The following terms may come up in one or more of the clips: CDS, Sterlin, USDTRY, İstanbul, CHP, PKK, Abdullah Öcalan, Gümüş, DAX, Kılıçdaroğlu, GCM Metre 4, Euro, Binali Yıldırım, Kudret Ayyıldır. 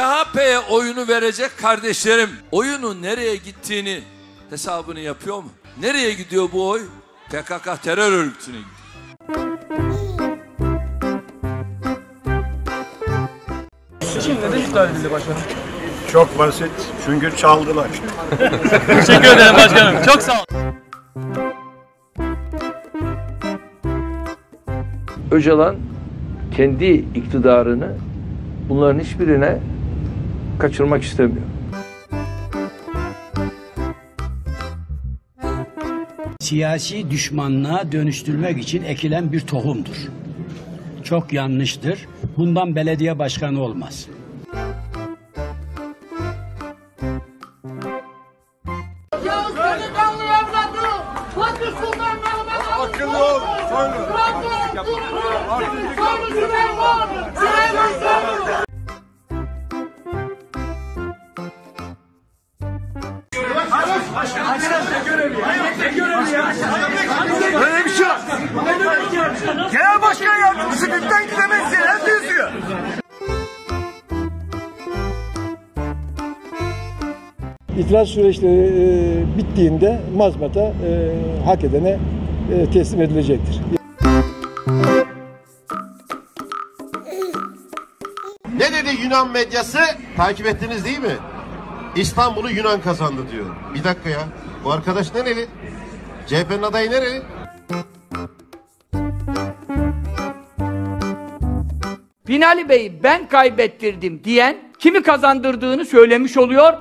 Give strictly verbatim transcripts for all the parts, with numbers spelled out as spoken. C H P'ye oyunu verecek kardeşlerim, oyunun nereye gittiğini hesabını yapıyor mu? Nereye gidiyor bu oy? P K K terör örgütüne gidiyor. Şimdi de iptal edildi başkanım. Çok basit. Çünkü çaldılar. Teşekkür ederim başkanım. Çok sağ olun. Öcalan kendi iktidarını bunların hiçbirine kaçırmak istemiyor. Siyasi düşmanlığa dönüştürmek için ekilen bir tohumdur. Çok yanlıştır. Bundan belediye başkanı olmaz. Böyle bir şey yok. Genel başkan yardımcısı günden gidemezsin. Hem de üzüyor. İtiraz süreçleri e, bittiğinde mazbata e, hak edene e, teslim edilecektir. Ne dedi Yunan medyası? Takip ettiniz değil mi? İstanbul'u Yunan kazandı diyor. Bir dakika ya. Bu arkadaş nereli? C H P'nin adayı nereli? Binali Bey'i ben kaybettirdim diyen kimi kazandırdığını söylemiş oluyor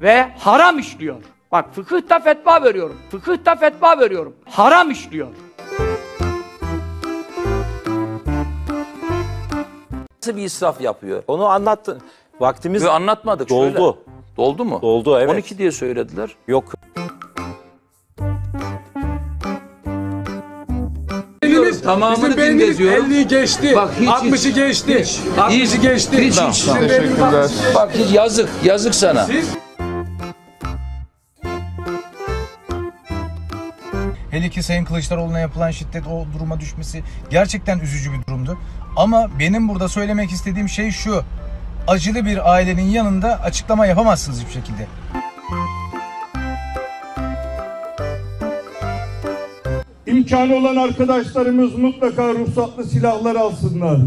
ve haram işliyor. Bak fıkıhta fetva veriyorum. Fıkıhta fetva veriyorum. Haram işliyor. Nasıl bir israf yapıyor? Onu anlattın. Vaktimiz Yo, anlatmadık. Doldu. Şöyle. Doldu mu? Doldu, evet. on iki diye söylediler. Yok. Tamamını din geziyorum. elliyi geçti. Bak, hiç, altmışı geçti. Hiç, altmışı geçti. Hiç, hiç, tamam. hiç, tamam. Teşekkürler. Bak hiç yazık. Yazık sana. Siz... Hele ki Sayın Kılıçdaroğlu'na yapılan şiddet, o duruma düşmesi gerçekten üzücü bir durumdu. Ama benim burada söylemek istediğim şey şu. Acılı bir ailenin yanında açıklama yapamazsınız hiçbir şekilde. İmkanı olan arkadaşlarımız mutlaka ruhsatlı silahlar alsınlar.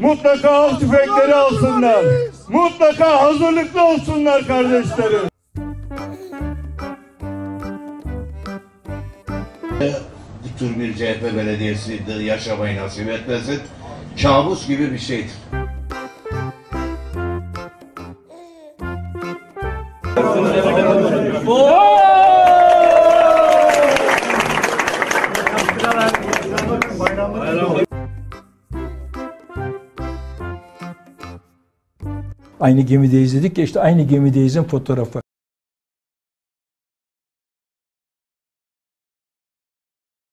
Mutlaka av tüfekleri alsınlar. Mutlaka hazırlıklı olsunlar kardeşlerim. Bu tür bir C H P belediyesi yaşamayı nasip etmesin. Kabus gibi bir şeydir. Aynı gemideyiz dedik ya, işte aynı gemideyizin fotoğrafı.